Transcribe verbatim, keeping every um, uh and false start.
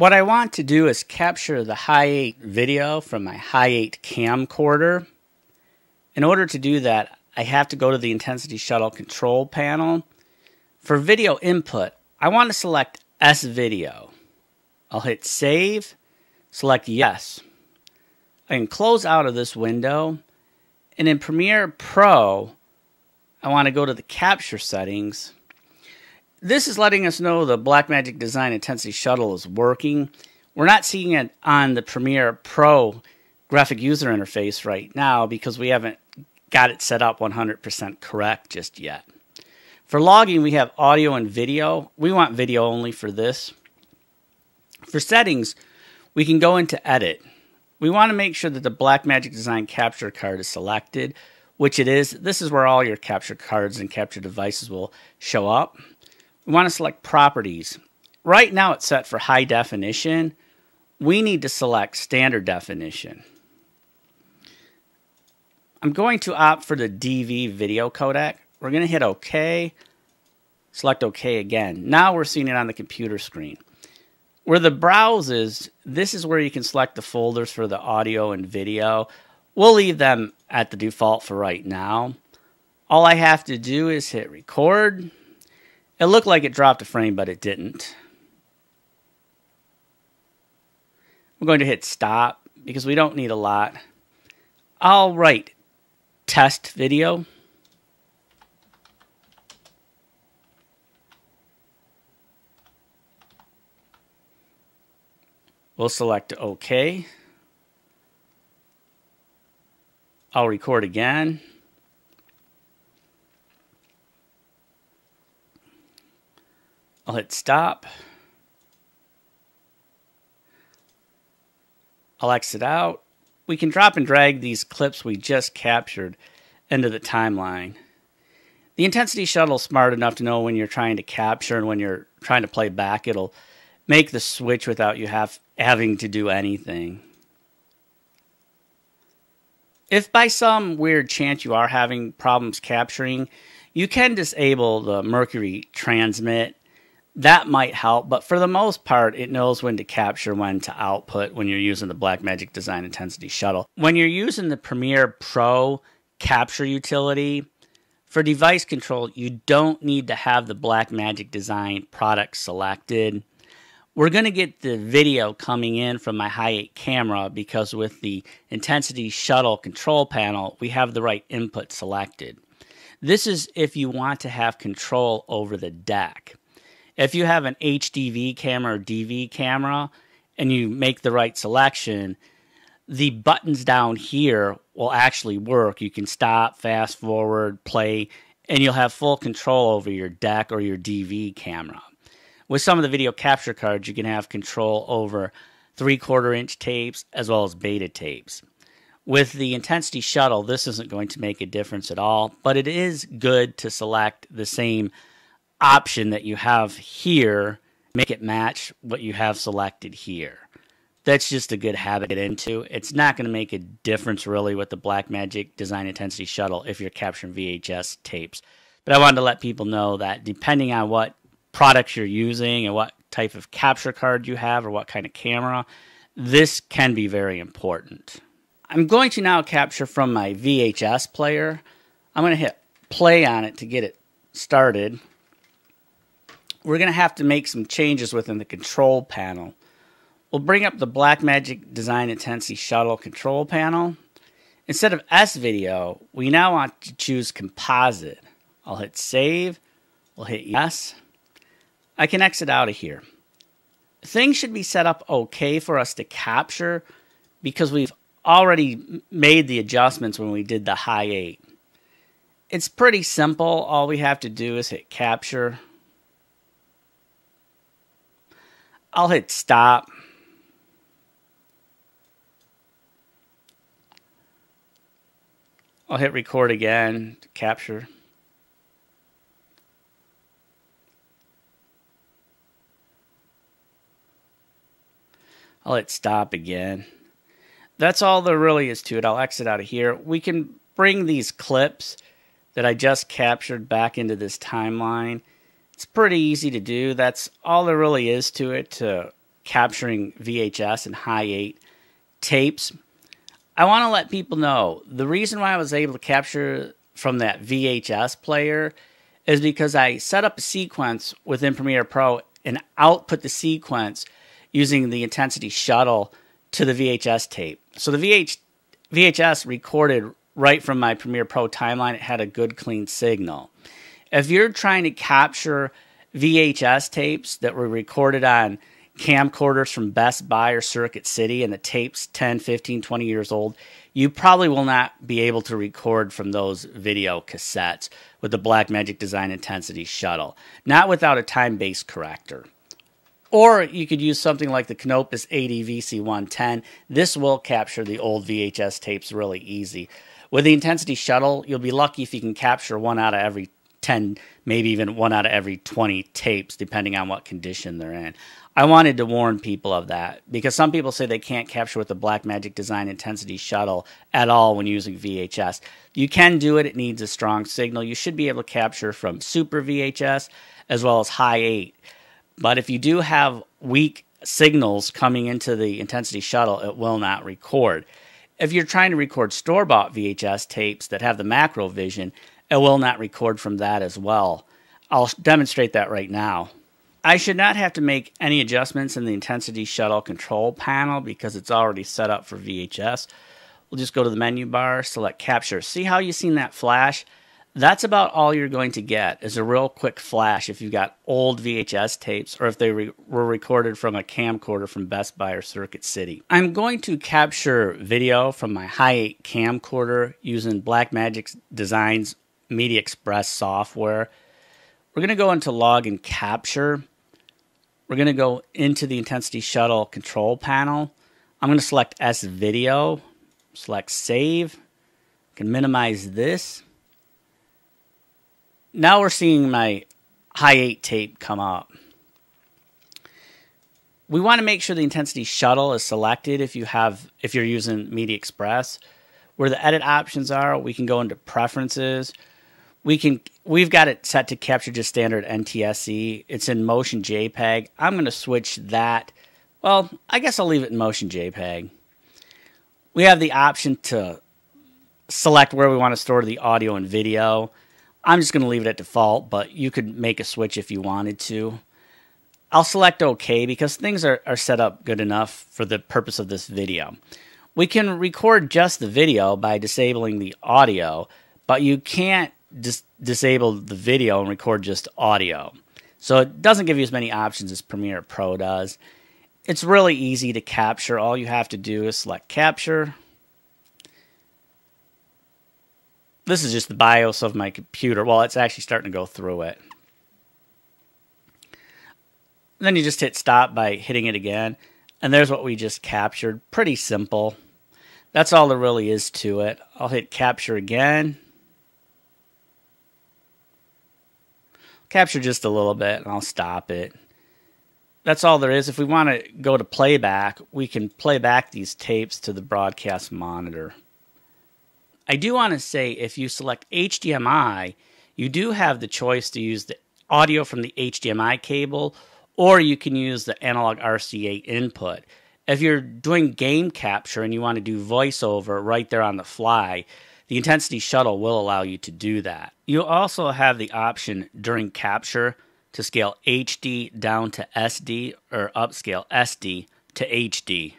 What I want to do is capture the Hi eight video from my Hi eight camcorder. In order to do that, I have to go to the Intensity Shuttle control panel. For video input, I want to select S-video. I'll hit Save, select Yes. I can close out of this window, and in Premiere Pro, I want to go to the Capture settings. This is letting us know the Blackmagic Design Intensity Shuttle is working. We're not seeing it on the Premiere Pro graphic user interface right now because we haven't got it set up one hundred percent correct just yet. For logging, we have audio and video. We want video only for this. For settings, we can go into Edit. We want to make sure that the Blackmagic Design capture card is selected, which it is. This is where all your capture cards and capture devices will show up. We want to select Properties. Right now it's set for High Definition. We need to select Standard Definition. I'm going to opt for the D V video codec. We're going to hit OK, select OK again. Now we're seeing it on the computer screen. Where the browse is, this is where you can select the folders for the audio and video. We'll leave them at the default for right now. All I have to do is hit Record. It looked like it dropped a frame, but it didn't. I'm going to hit Stop because we don't need a lot. I'll write test video. We'll select OK. I'll record again. I'll hit Stop. I'll exit out. We can drop and drag these clips we just captured into the timeline. The Intensity Shuttle is smart enough to know when you're trying to capture and when you're trying to play back. It'll make the switch without you have, having to do anything. If by some weird chance you are having problems capturing, you can disable the Mercury transmit. That might help, but for the most part, it knows when to capture, when to output when you're using the Blackmagic Design Intensity Shuttle. When you're using the Premiere Pro capture utility, for device control, you don't need to have the Blackmagic Design product selected. We're going to get the video coming in from my Hi eight camera because with the Intensity Shuttle control panel, we have the right input selected. This is if you want to have control over the deck. If you have an H D V camera or D V camera and you make the right selection, the buttons down here will actually work. You can stop, fast forward, play, and you'll have full control over your deck or your D V camera. With some of the video capture cards, you can have control over three-quarter inch tapes as well as beta tapes. With the Intensity Shuttle, this isn't going to make a difference at all, but it is good to select the same option that you have here, make it match what you have selected here. That's just a good habit to get into. It's not going to make a difference really with the Blackmagic Design Intensity Shuttle if you're capturing V H S tapes. But I wanted to let people know that depending on what products you're using and what type of capture card you have or what kind of camera, this can be very important. I'm going to now capture from my V H S player. I'm going to hit play on it to get it started. We're going to have to make some changes within the control panel. We'll bring up the Blackmagic Design Intensity Shuttle control panel. Instead of S-video, we now want to choose Composite. I'll hit Save. We'll hit Yes. I can exit out of here. Things should be set up okay for us to capture because we've already made the adjustments when we did the Hi eight. It's pretty simple. All we have to do is hit Capture. I'll hit Stop. I'll hit Record again to capture. I'll hit Stop again. That's all there really is to it. I'll exit out of here. We can bring these clips that I just captured back into this timeline. It's pretty easy to do. That's all there really is to it, to capturing V H S and Hi eight tapes. I want to let people know the reason why I was able to capture from that V H S player is because I set up a sequence within Premiere Pro and output the sequence using the Intensity Shuttle to the V H S tape. So the V H S recorded right from my Premiere Pro timeline. It had a good, clean signal. If you're trying to capture V H S tapes that were recorded on camcorders from Best Buy or Circuit City and the tapes ten, fifteen, twenty years old, you probably will not be able to record from those video cassettes with the Blackmagic Design Intensity Shuttle, not without a time-based corrector. Or you could use something like the Canopus eighty V C one ten. This will capture the old V H S tapes really easy. With the Intensity Shuttle, you'll be lucky if you can capture one out of every ten, maybe even one out of every twenty tapes, depending on what condition they're in. I wanted to warn people of that because some people say they can't capture with the Blackmagic Design Intensity Shuttle at all when using V H S. You can do it. It needs a strong signal. You should be able to capture from Super V H S as well as Hi eight. But if you do have weak signals coming into the Intensity Shuttle, it will not record. If you're trying to record store-bought V H S tapes that have the macrovision, it will not record from that as well. I'll demonstrate that right now. I should not have to make any adjustments in the Intensity Shuttle control panel because it's already set up for V H S. We'll just go to the menu bar, select Capture. See how you've seen that flash? That's about all you're going to get is a real quick flash if you've got old V H S tapes or if they re were recorded from a camcorder from Best Buy or Circuit City. I'm going to capture video from my Hi eight camcorder using Blackmagic Design's Media Express software. We're going to go into Log and Capture. We're going to go into the Intensity Shuttle control panel. I'm going to select S video, select Save. I can minimize this. Now we're seeing my Hi eight tape come up. We want to make sure the Intensity Shuttle is selected if you have if you're using Media Express. Where the edit options are, we can go into Preferences. We can we've got it set to capture just standard N T S C. It's in Motion JPEG. I'm going to switch that. Well, I guess I'll leave it in Motion JPEG. We have the option to select where we want to store the audio and video. I'm just going to leave it at default, but you could make a switch if you wanted to. I'll select OK because things are, are set up good enough for the purpose of this video. We can record just the video by disabling the audio, but you can't dis disable the video and record just audio. So it doesn't give you as many options as Premiere Pro does. It's really easy to capture. All you have to do is select Capture. This is just the BIOS of my computer. Well, it's actually starting to go through it. And then you just hit stop by hitting it again. And there's what we just captured. Pretty simple. That's all there really is to it. I'll hit capture again. Capture just a little bit and I'll stop it. That's all there is. If we want to go to playback, we can play back these tapes to the broadcast monitor. I do want to say if you select H D M I, you do have the choice to use the audio from the H D M I cable, or you can use the analog R C A input. If you're doing game capture and you want to do voiceover right there on the fly, the Intensity Shuttle will allow you to do that. You also have the option during capture to scale H D down to S D or upscale S D to H D.